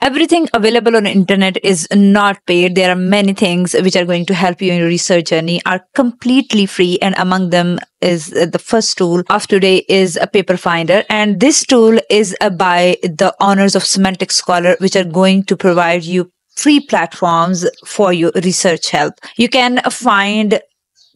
Everything available on the internet is not paid. There are many things which are going to help you in your research journey are completely free, and among them is the first tool of today is a paper finder, and this tool is by the owners of Semantic Scholar, which are going to provide you free platforms for your research help. You can find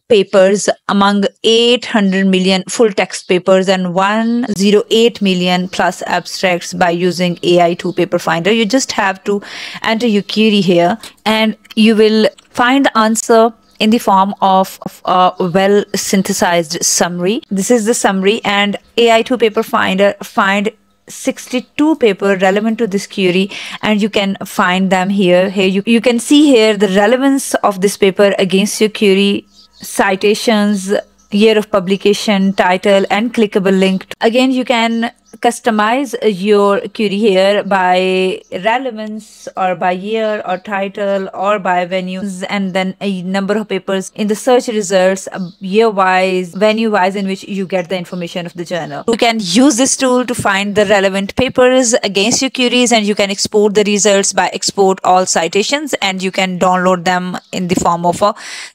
papers among 800 million full text papers and 108 million plus abstracts by using AI2 paper finder. You just have to enter your query here and you will find the answer in the form of a well synthesized summary. This is the summary, and AI2 paper finder find 62 papers relevant to this query, and you can find them here. Here you can see here the relevance of this paper against your query, citations, year of publication, title, and clickable link. Again, you can customize your query here by relevance or by year or title or by venues, and then a number of papers in the search results, year wise, venue wise, in which you get the information of the journal. You can use this tool to find the relevant papers against your queries, and you can export the results by export all citations, and you can download them in the form of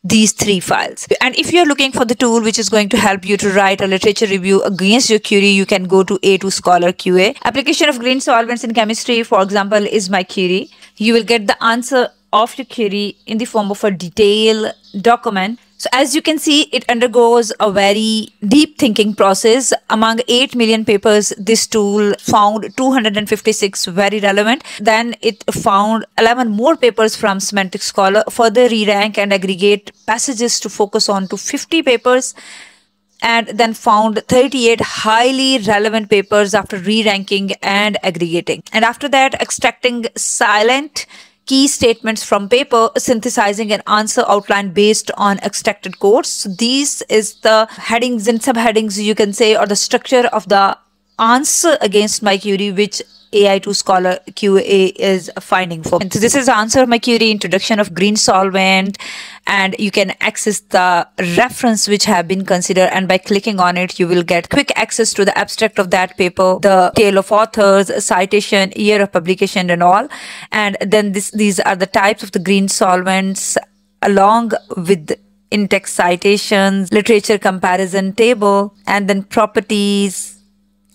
these three files. And if you're looking for the tool which is going to help you to write a literature review against your query, you can go to Ai2 ScholarQA. Application of green solvents in chemistry, for example, is my query. You will get the answer of your query in the form of a detailed document. So as you can see, it undergoes a very deep thinking process. Among 8 million papers, this tool found 256 very relevant. Then it found 11 more papers from Semantic Scholar, further re-rank and aggregate passages to focus on to 50 papers, and then found 38 highly relevant papers after re-ranking and aggregating. And after that, extracting silent key statements from paper, synthesizing an answer outline based on extracted quotes. So these is the headings and subheadings, you can say, or the structure of the answer against my query, which AI2 Scholar QA is finding for. And so this is the answer of my query, introduction of green solvent, and you can access the reference which have been considered, and by clicking on it you will get quick access to the abstract of that paper, the tale of authors, citation, year of publication, and all. And then these are the types of the green solvents along with in-text citations, literature comparison table, and then properties,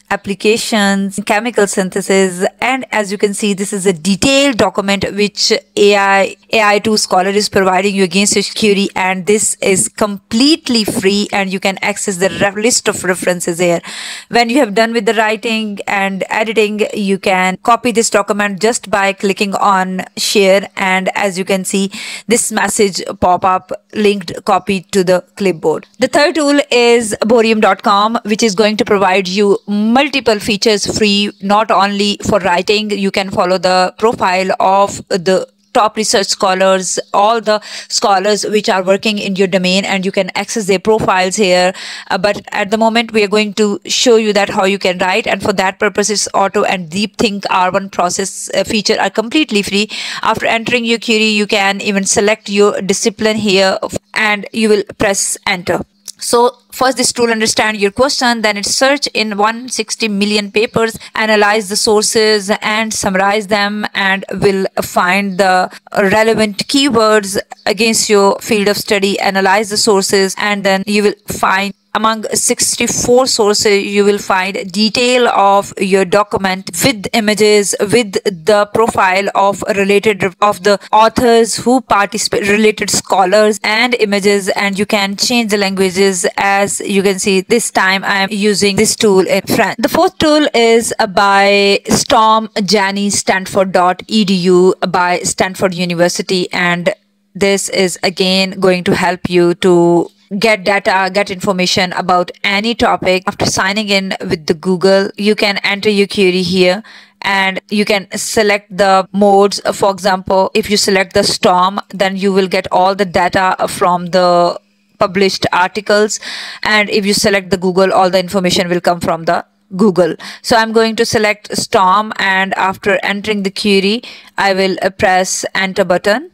applications, chemical synthesis. And as you can see, this is a detailed document which AI2 Scholar is providing you against your query, and this is completely free, and you can access the list of references here. When you have done with the writing and editing, you can copy this document just by clicking on share, and as you can see, this message pop up, linked copy to the clipboard. The third tool is Bohrium.com, which is going to provide you multiple features free, not only for writing. You can follow the profile of the top research scholars, all the scholars which are working in your domain, and you can access their profiles here. But at the moment, we are going to show you that how you can write, and for that purposes, auto and deep think R1 process feature are completely free. After entering your query, you can even select your discipline here, and you will press enter. So first, this tool understand your question, then it search in 160 million papers, analyze the sources and summarize them, and will find the relevant keywords against your field of study, analyze the sources, and then you will find among 64 sources, you will find detail of your document with images, with the profile of related of the authors who participate, related scholars, and images, and you can change the languages. As you can see, this time I am using this tool in French. The fourth tool is by storm.genie.stanford.edu by Stanford University, and this is again going to help you to get data, get information about any topic. After signing in with the Google, you can enter your query here, and you can select the modes. For example, if you select the storm, then you will get all the data from the published articles, and if you select the Google, all the information will come from the Google. So I'm going to select storm, and after entering the query, I will press enter button.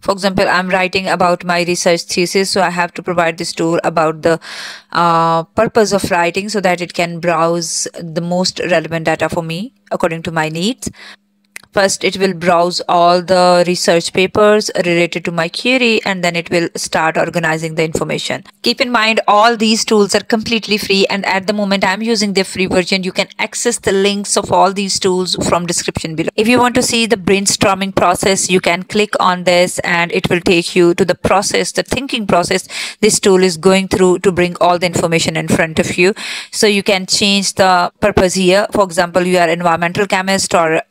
For example, I'm writing about my research thesis, so I have to provide this tool about the purpose of writing so that it can browse the most relevant data for me according to my needs. First, it will browse all the research papers related to my query, and then it will start organizing the information. Keep in mind, all these tools are completely free, and at the moment I'm using the free version. You can access the links of all these tools from description below. If you want to see the brainstorming process, you can click on this and it will take you to the process, the thinking process this tool is going through to bring all the information in front of you. So you can change the purpose here. For example, you are environmental chemist or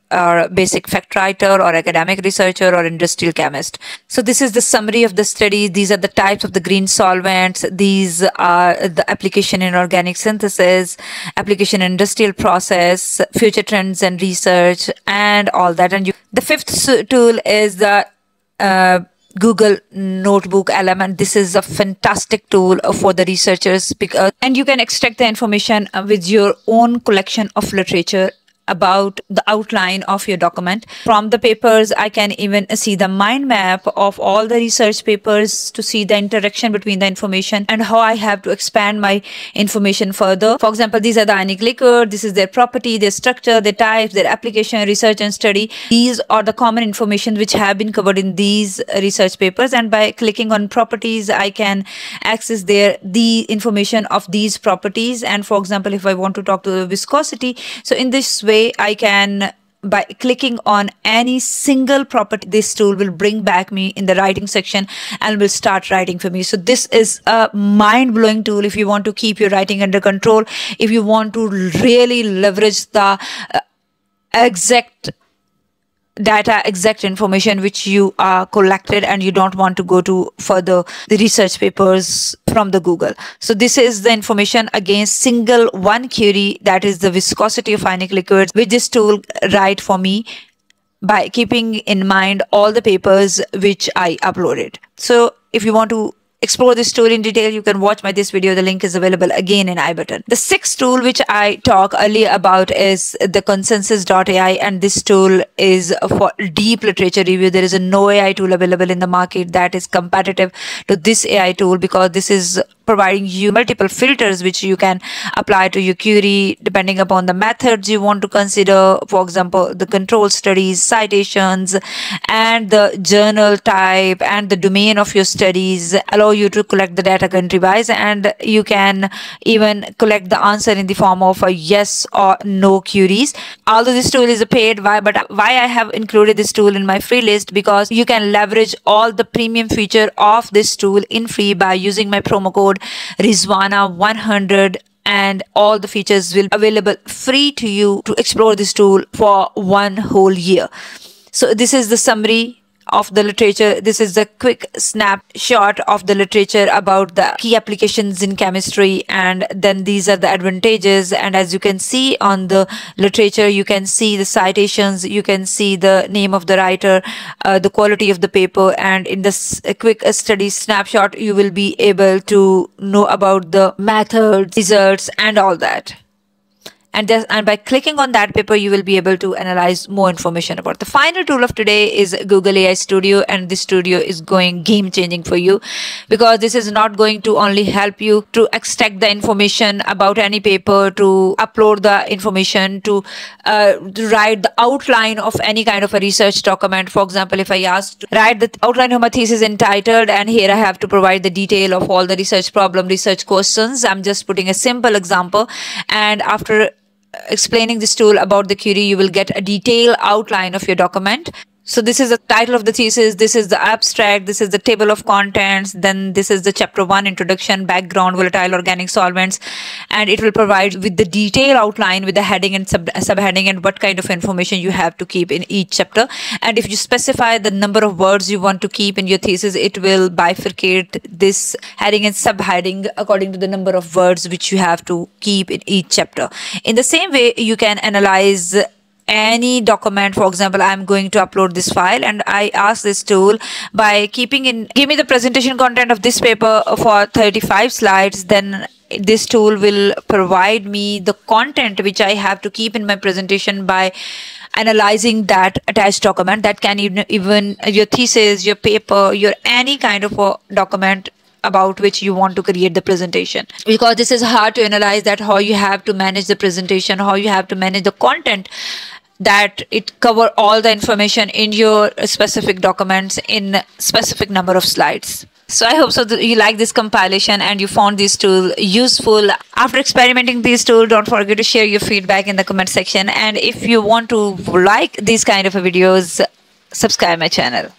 basic fact writer or academic researcher or industrial chemist. So this is the summary of the study. These are the types of the green solvents. These are the application in organic synthesis, application in industrial process, future trends and research, and all that. And the fifth tool is the Google Notebook LM, and this is a fantastic tool for the researchers, because you can extract the information with your own collection of literature about the outline of your document. From the papers, I can even see the mind map of all the research papers to see the interaction between the information and how I have to expand my information further. For example, these are the ionic liquor. This is their property, their structure, their type, their application, research and study. These are the common information which have been covered in these research papers. And by clicking on properties, I can access the information of these properties. And for example, if I want to talk to the viscosity, so in this way, I can, by clicking on any single property, this tool will bring back me in the writing section and will start writing for me. So this is a mind-blowing tool if you want to keep your writing under control, if you want to really leverage the exact data, exact information which you are collected, and you don't want to go to further the research papers from the Google. So this is the information against single one query, that is the viscosity of ionic liquids, which this tool write for me by keeping in mind all the papers which I uploaded. So if you want to explore this tool in detail, you can watch this video. The link is available again in I button. The sixth tool which I talked earlier about is the consensus.ai, and this tool is for deep literature review. There is no AI tool available in the market that is competitive to this AI tool, because this is providing you multiple filters which you can apply to your query depending upon the methods you want to consider. For example, the control studies, citations, and the journal type and the domain of your studies allow you to collect the data country wise, and you can even collect the answer in the form of a yes or no queries. Although this tool is a paid, why I have included this tool in my free list, because you can leverage all the premium feature of this tool in free by using my promo code Rizwana100, and all the features will be available free to you to explore this tool for one whole year. So this is the summary of the literature. This is the quick snapshot of the literature about the key applications in chemistry, and then these are the advantages. And as you can see on the literature, you can see the citations, you can see the name of the writer, the quality of the paper, and in this quick study snapshot you will be able to know about the methods, results, and all that. And by clicking on that paper, you will be able to analyze more information about. The final tool of today is Google AI Studio, and this studio is going game-changing for you, because this is not going to only help you to extract the information about any paper, to upload the information, to write the outline of any kind of a research document. For example, if I asked to write the outline of my thesis entitled, and here I have to provide the detail of all the research problem, research questions. I'm just putting a simple example, and after explaining this tool about the query, you will get a detailed outline of your document. So this is the title of the thesis, this is the abstract, this is the table of contents, then this is the chapter 1, introduction, background, volatile organic solvents, and it will provide with the detailed outline with the heading and subheading and what kind of information you have to keep in each chapter. And if you specify the number of words you want to keep in your thesis, it will bifurcate this heading and subheading according to the number of words which you have to keep in each chapter. In the same way, you can analyze any document. For example, I'm going to upload this file, and I ask this tool by keeping in, give me the presentation content of this paper for 35 slides. Then this tool will provide me the content which I have to keep in my presentation by analyzing that attached document. That can even your thesis, your paper, your any kind of a document about which you want to create the presentation, because this is hard to analyze that how you have to manage the presentation, how you have to manage the content that it cover all the information in your specific documents in specific number of slides. So I hope so that you like this compilation and you found this tool useful. After experimenting this tool, don't forget to share your feedback in the comment section. And if you want to like these kind of videos, subscribe my channel.